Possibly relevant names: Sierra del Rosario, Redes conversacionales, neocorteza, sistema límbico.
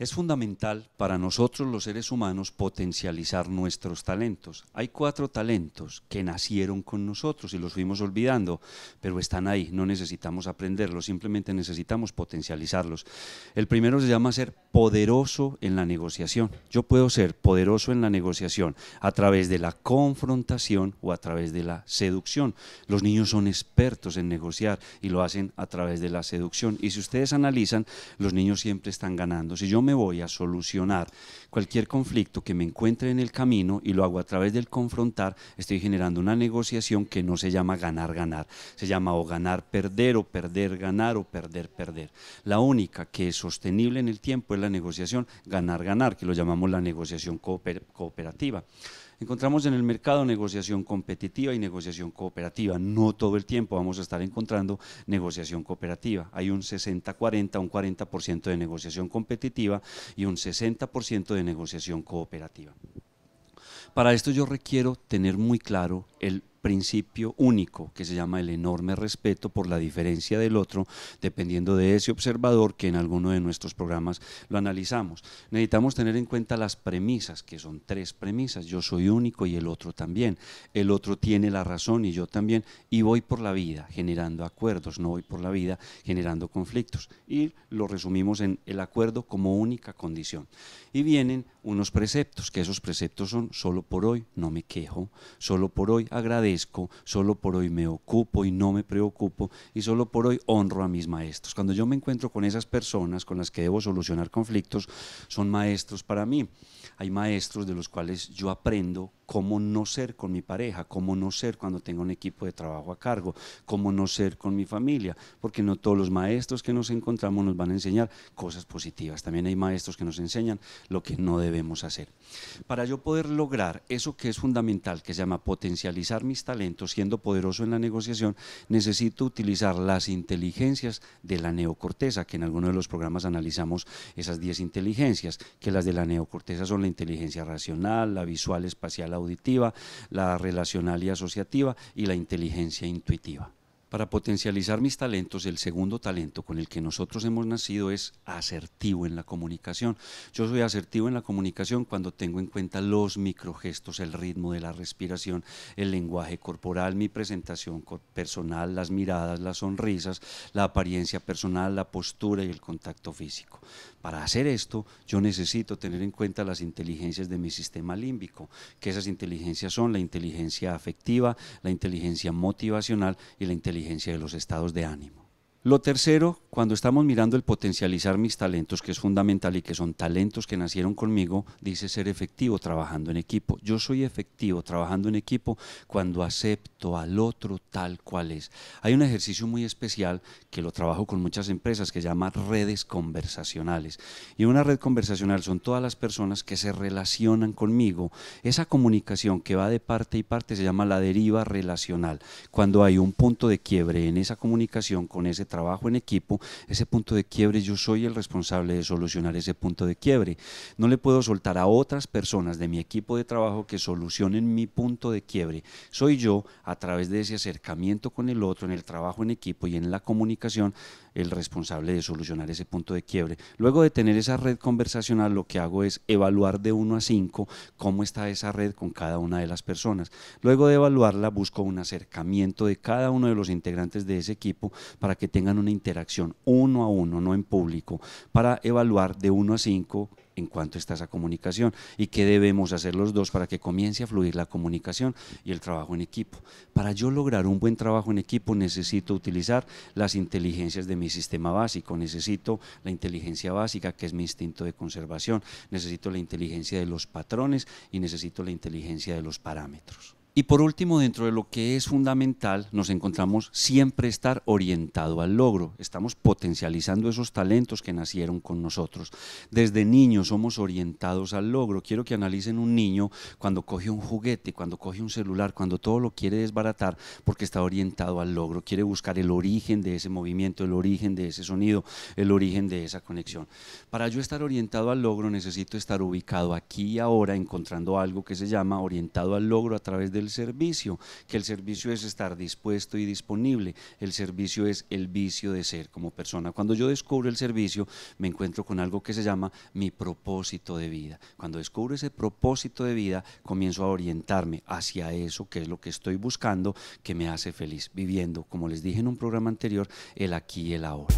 Es fundamental para nosotros los seres humanos potencializar nuestros talentos. Hay 4 talentos que nacieron con nosotros y los fuimos olvidando, pero están ahí, no necesitamos aprenderlos, simplemente necesitamos potencializarlos. El primero se llama ser poderoso en la negociación. Yo puedo ser poderoso en la negociación a través de la confrontación o a través de la seducción. Los niños son expertos en negociar y lo hacen a través de la seducción. Y si ustedes analizan, los niños siempre están ganando. Si yo me voy a solucionar cualquier conflicto que me encuentre en el camino y lo hago a través del confrontar, estoy generando una negociación que no se llama ganar-ganar, se llama o ganar-perder o perder-ganar o perder-perder. La única que es sostenible en el tiempo es la negociación ganar-ganar, que lo llamamos la negociación cooperativa. Encontramos en el mercado negociación competitiva y negociación cooperativa. No todo el tiempo vamos a estar encontrando negociación cooperativa. Hay un 60-40, un 40% de negociación competitiva y un 60% de negociación cooperativa. Para esto yo requiero tener muy claro el principio único que se llama el enorme respeto por la diferencia del otro, dependiendo de ese observador que en alguno de nuestros programas lo analizamos. Necesitamos tener en cuenta las premisas, que son 3 premisas: yo soy único y el otro también, el otro tiene la razón y yo también, y voy por la vida generando acuerdos, no voy por la vida generando conflictos, y lo resumimos en el acuerdo como única condición. Y vienen unos preceptos, que esos preceptos son: solo por hoy no me quejo, solo por hoy agradezco, solo por hoy me ocupo y no me preocupo, y solo por hoy honro a mis maestros. Cuando yo me encuentro con esas personas con las que debo solucionar conflictos, son maestros para mí. Hay maestros de los cuales yo aprendo cómo no ser con mi pareja, cómo no ser cuando tengo un equipo de trabajo a cargo, cómo no ser con mi familia, porque no todos los maestros que nos encontramos nos van a enseñar cosas positivas. También hay maestros que nos enseñan lo que no debemos hacer. Para yo poder lograr eso que es fundamental, que se llama potencializar mis talentos siendo poderoso en la negociación, necesito utilizar las inteligencias de la neocorteza, que en alguno de los programas analizamos esas 10 inteligencias, que las de la neocorteza son la inteligencia racional, la visual, espacial, auditiva, la relacional y asociativa y la inteligencia intuitiva. Para potencializar mis talentos, el segundo talento con el que nosotros hemos nacido es asertivo en la comunicación. Yo soy asertivo en la comunicación cuando tengo en cuenta los microgestos, el ritmo de la respiración, el lenguaje corporal, mi presentación personal, las miradas, las sonrisas, la apariencia personal, la postura y el contacto físico. Para hacer esto, yo necesito tener en cuenta las inteligencias de mi sistema límbico, que esas inteligencias son la inteligencia afectiva, la inteligencia motivacional y la inteligencia de los estados de ánimo. Lo tercero, cuando estamos mirando el potencializar mis talentos, que es fundamental y que son talentos que nacieron conmigo, dice ser efectivo trabajando en equipo. Yo soy efectivo trabajando en equipo cuando acepto al otro tal cual es. Hay un ejercicio muy especial que lo trabajo con muchas empresas que se llama redes conversacionales. Y una red conversacional son todas las personas que se relacionan conmigo. Esa comunicación que va de parte y parte se llama la deriva relacional. Cuando hay un punto de quiebre en esa comunicación con ese trabajo en equipo, ese punto de quiebre, yo soy el responsable de solucionar ese punto de quiebre. No le puedo soltar a otras personas de mi equipo de trabajo que solucionen mi punto de quiebre. Soy yo, a través de ese acercamiento con el otro, en el trabajo en equipo y en la comunicación, el responsable de solucionar ese punto de quiebre. Luego de tener esa red conversacional, lo que hago es evaluar de 1 a 5 cómo está esa red con cada una de las personas. Luego de evaluarla, busco un acercamiento de cada uno de los integrantes de ese equipo para que tengan una interacción 1 a 1, no en público, para evaluar de 1 a 5 en cuanto está esa comunicación y qué debemos hacer los dos para que comience a fluir la comunicación y el trabajo en equipo. Para yo lograr un buen trabajo en equipo necesito utilizar las inteligencias de mi sistema básico, necesito la inteligencia básica, que es mi instinto de conservación, necesito la inteligencia de los patrones y necesito la inteligencia de los parámetros. Y por último, dentro de lo que es fundamental, nos encontramos siempre estar orientado al logro. Estamos potencializando esos talentos que nacieron con nosotros. Desde niños somos orientados al logro. Quiero que analicen un niño cuando coge un juguete, cuando coge un celular, cuando todo lo quiere desbaratar, porque está orientado al logro. Quiere buscar el origen de ese movimiento, el origen de ese sonido, el origen de esa conexión. Para yo estar orientado al logro necesito estar ubicado aquí y ahora, encontrando algo que se llama orientado al logro a través del el servicio, que el servicio es estar dispuesto y disponible, el servicio es el vicio de ser como persona. Cuando yo descubro el servicio, me encuentro con algo que se llama mi propósito de vida. Cuando descubro ese propósito de vida, comienzo a orientarme hacia eso, que es lo que estoy buscando, que me hace feliz, viviendo, como les dije en un programa anterior, el aquí y el ahora.